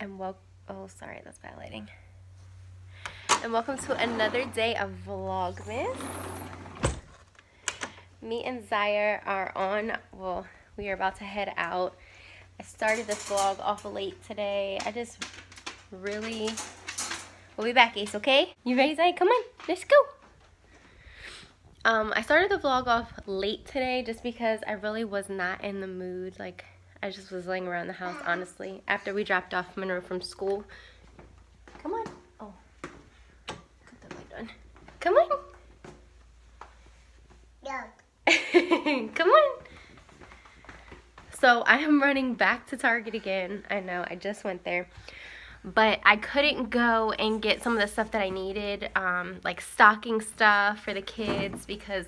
And welcome, oh sorry, that's bad lighting. And welcome to another day of Vlogmas. Me and Zaya are on, well, we are about to head out. I started this vlog off late today. I just really, we'll be back, Ace, okay? You ready, Zaya? Come on, let's go. I started the vlog off late today just because I really was not in the mood. Like, I just was laying around the house, honestly, after we dropped off Monroe from school. Come on. Oh, put the light on. Come on. Yeah. Come on. So I am running back to Target again. I know, I just went there. But I couldn't go and get some of the stuff that I needed, like stocking stuff for the kids, because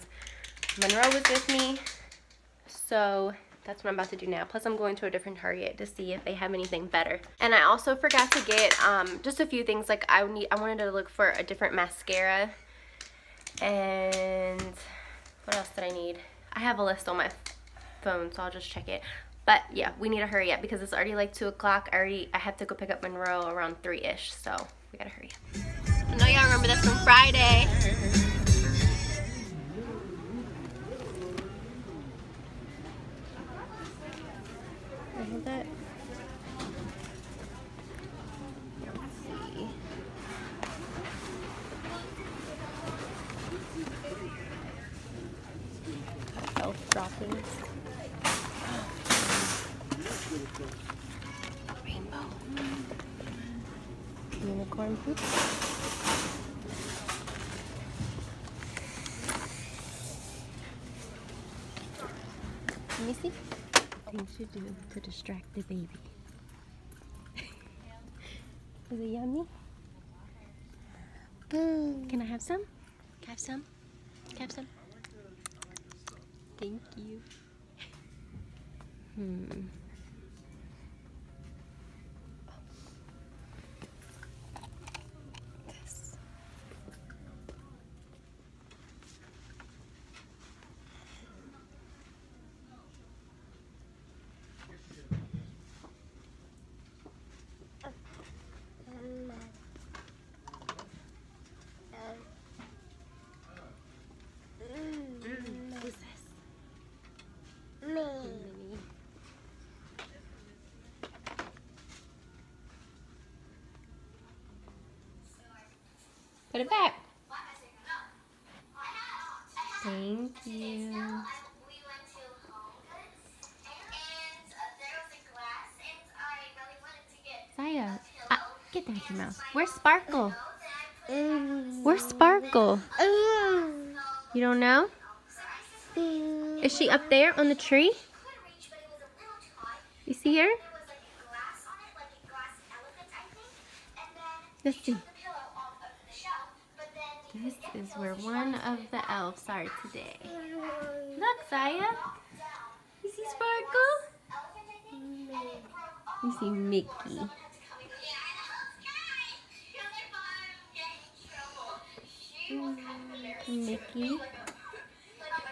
Monroe was with me. So that's what I'm about to do now. Plus, I'm going to a different Target to see if they have anything better. And I also forgot to get just a few things. Like, I wanted to look for a different mascara. And what else did I need? I have a list on my phone, so I'll just check it. But yeah, we need to hurry up because it's already like 2 o'clock. I have to go pick up Monroe around 3-ish, so we gotta hurry up. I know y'all remember this from Friday. I hold that. Let's see. Elf droppings. Rainbow. Unicorn poop. Let me see. Things you do to distract the baby. Is it yummy? Boom. Can I have some? Can I have some? Can I have some? Thank you. Put it back. Thank you. Zaya, get that Mickey Mouse. Where's Sparkle? Where's Sparkle? You don't know? Is she up there on the tree? You see her? Let's see. This is where one of the elves are today. Look, Zaya. You see Sparkle? You see Mickey. Mickey.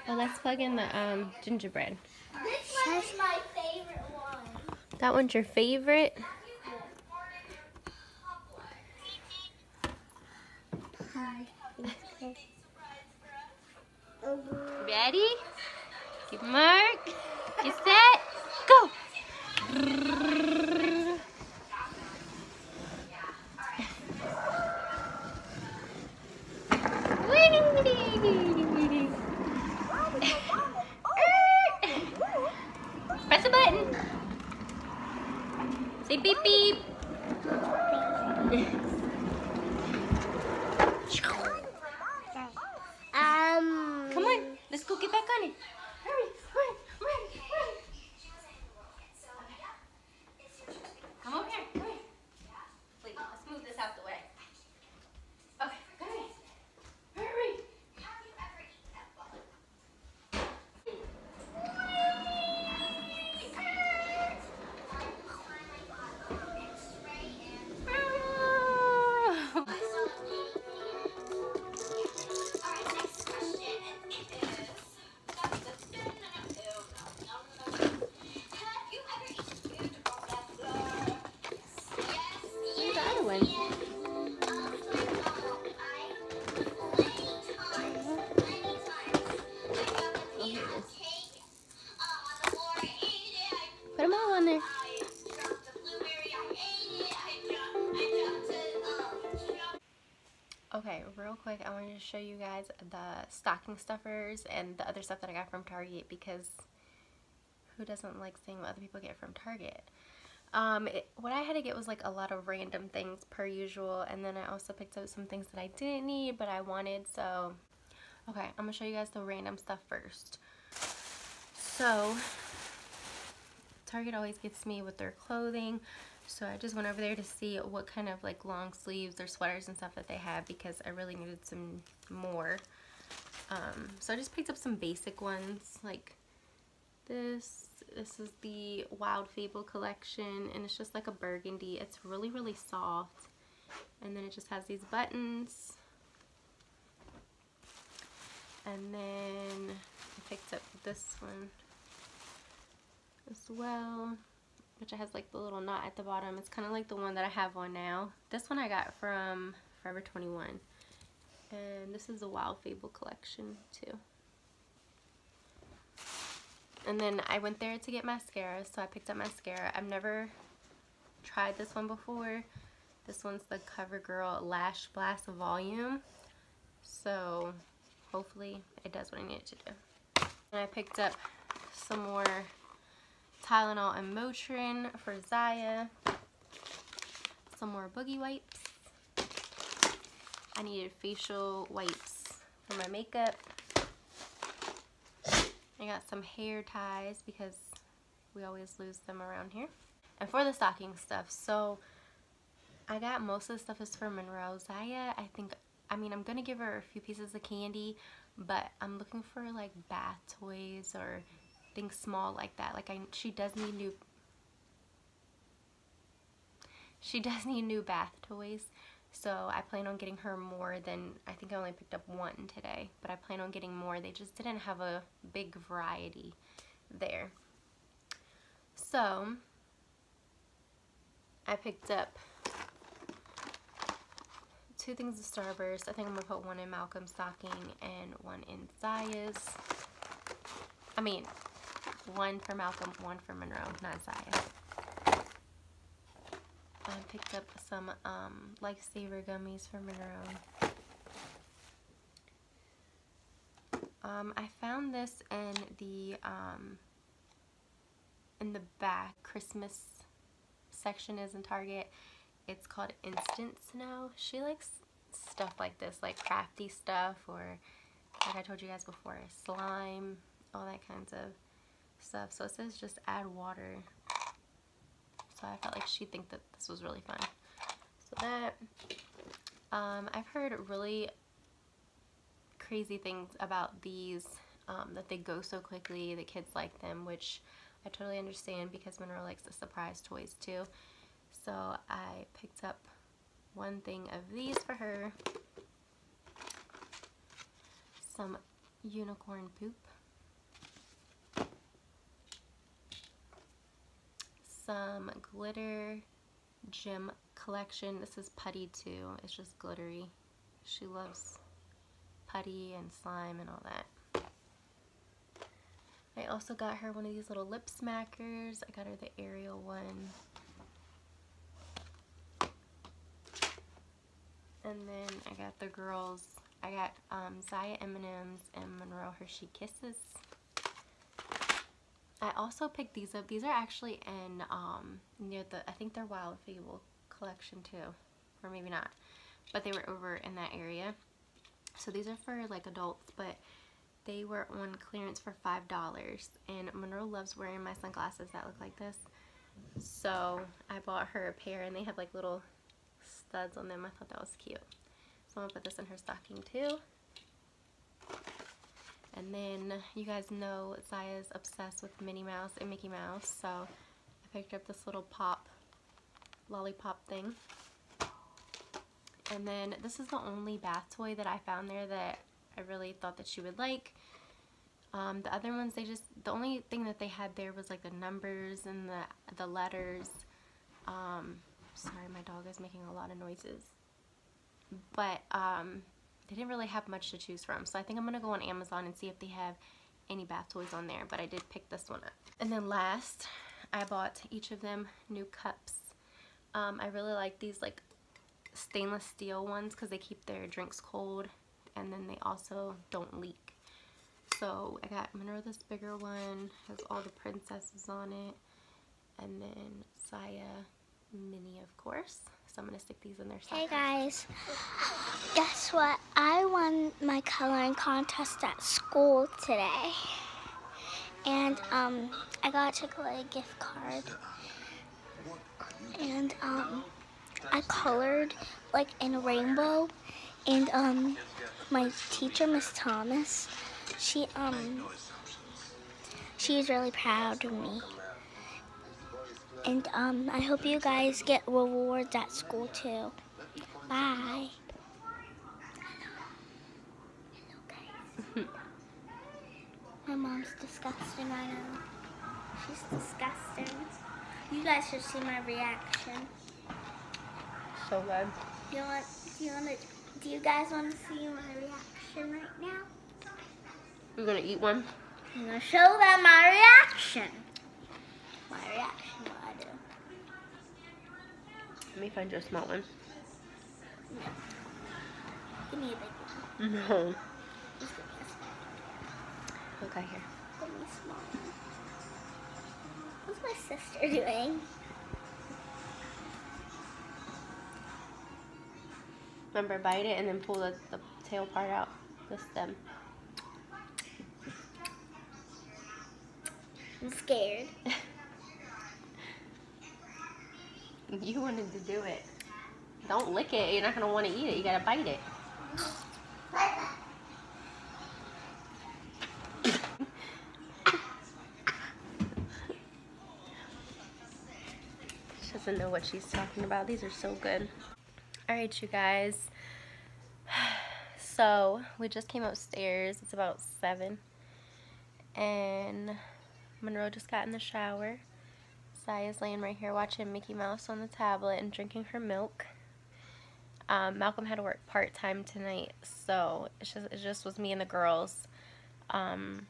Well, let's plug in the gingerbread. This one's my favorite one. That one's your favorite? Ready? Get mark. Get set. Go. Press the button. Say beep beep. Come on, let's go get back on it. Hurry, run, run, run. Okay. Come over here, come here. Wait, let's move this out the way. Okay, come here. Hurry. quick, I wanted to show you guys the stocking stuffers and the other stuff that I got from Target, because who doesn't like seeing what other people get from Target? What I had to get was like a lot of random things per usual, and then I also picked up some things that I didn't need but I wanted. So okay, I'm gonna show you guys the random stuff first. So Target always gets me with their clothing, so I just went over there to see what kind of like long sleeves or sweaters and stuff that they have, because I really needed some more. So I just picked up some basic ones like this. This is the Wild Fable collection, and it's just like a burgundy. It's really, really soft, and then it just has these buttons. And then I picked up this one as well, which has like the little knot at the bottom. It's kind of like the one that I have on now. This one I got from Forever 21, and this is the Wild Fable collection too. And then I went there to get mascara, so I picked up mascara. I've never tried this one before. This one's the CoverGirl Lash Blast Volume. So hopefully it does what I need it to do. And I picked up some more Tylenol and Motrin for Zaya. Some more boogie wipes. I needed facial wipes for my makeup. I got some hair ties because we always lose them around here. And for the stocking stuff, so I got most of the stuff is for Monroe. Zaya, I'm gonna give her a few pieces of candy, but I'm looking for like bath toys or things small like that. Like she does need new. She does need new bath toys, so I plan on getting her more than, I think I only picked up one today, but I plan on getting more. They just didn't have a big variety there. So I picked up two things of Starburst. I think I'm gonna put one in Malcolm's stocking and one in Zaya's. I mean, one for Malcolm, one for Monroe, not Zaya. I picked up some Lifesaver gummies for Monroe. I found this in the back Christmas section is in Target. It's called Instant Snow. She likes stuff like this, like crafty stuff, or like I told you guys before, slime, all that kinds of stuff. So it says just add water. So I felt like she'd think that this was really fun. So that, I've heard really crazy things about these, that they go so quickly, the kids like them, which I totally understand because Monroe likes the surprise toys too. So I picked up one thing of these for her. Some unicorn poop. Some glitter gem collection. This is putty too. It's just glittery. She loves putty and slime and all that. I also got her one of these little lip smackers. I got her the Ariel one. And then I got the girls. I got Zaya M&Ms and Monroe Hershey Kisses. I also picked these up. These are actually in near the, I think they're Wild Fable collection too, or maybe not, but they were over in that area. So these are for like adults, but they were on clearance for $5, and Monroe loves wearing my sunglasses that look like this, so I bought her a pair, and they have like little studs on them. I thought that was cute, so I'm gonna put this in her stocking too. And then you guys know Zaya's obsessed with Minnie Mouse and Mickey Mouse, so I picked up this little pop lollipop thing. And then this is the only bath toy that I found there that I really thought that she would like. The other ones, the only thing that they had there was like the numbers and the letters. Sorry, my dog is making a lot of noises. But they didn't really have much to choose from, so I think I'm gonna go on Amazon and see if they have any bath toys on there, but I did pick this one up. And then last, I bought each of them new cups. I really like these like stainless steel ones because they keep their drinks cold and then they also don't leak. So I got Monroe, this bigger one, has all the princesses on it, and then Zaya, Minnie, of course. So I'm gonna stick these in their socket. Hey guys, guess what? I won my coloring contest at school today, and I got a Chick-fil-A gift card, and I colored like in a rainbow, and my teacher, Miss Thomas, she was really proud of me. And I hope you guys get rewards at school too. Bye. Hello guys. My mom's disgusting right now. She's disgusting. You guys should see my reaction. So good. Do you guys want to see my reaction right now? You're gonna eat one? I'm gonna show them my reaction. My reaction, what I do. Let me find you a small one. No. Give me a big one. No. Just give me a small one. Okay, here. Give me a small one. What's my sister doing? Remember, bite it and then pull the tail part out, the stem. I'm scared. You wanted to do it. Don't lick it. You're not going to want to eat it. You got to bite it. She doesn't know what she's talking about. These are so good. Alright, you guys. So, we just came upstairs. It's about 7. And Monroe just got in the shower. Zaya's laying right here watching Mickey Mouse on the tablet and drinking her milk. Malcolm had to work part-time tonight, so it just was me and the girls from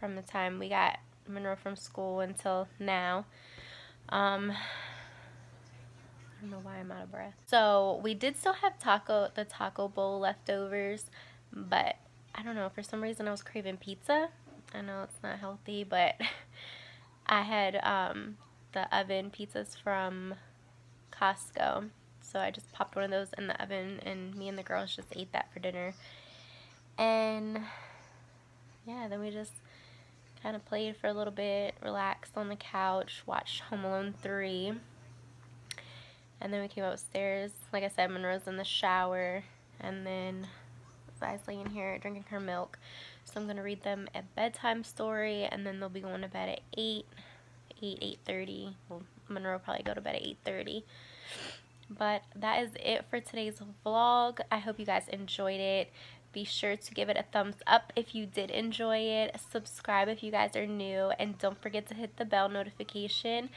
the time we got Monroe from school until now. I don't know why I'm out of breath. So we did still have the taco bowl leftovers, but I don't know, for some reason I was craving pizza. I know it's not healthy, but I had the oven pizzas from Costco, so I just popped one of those in the oven, and me and the girls just ate that for dinner. And yeah, then we just kind of played for a little bit, relaxed on the couch, watched Home Alone 3, and then we came upstairs. Like I said, Monroe's in the shower, and then Zaya's laying here drinking her milk. So I'm going to read them a bedtime story, and then they'll be going to bed at 8:30. Well, Monroe will probably go to bed at 8:30. But that is it for today's vlog. I hope you guys enjoyed it. Be sure to give it a thumbs up if you did enjoy it. Subscribe if you guys are new, and don't forget to hit the bell notification.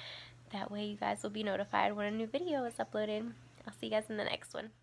That way you guys will be notified when a new video is uploaded. I'll see you guys in the next one.